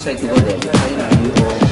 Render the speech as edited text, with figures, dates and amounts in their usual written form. Try to go there,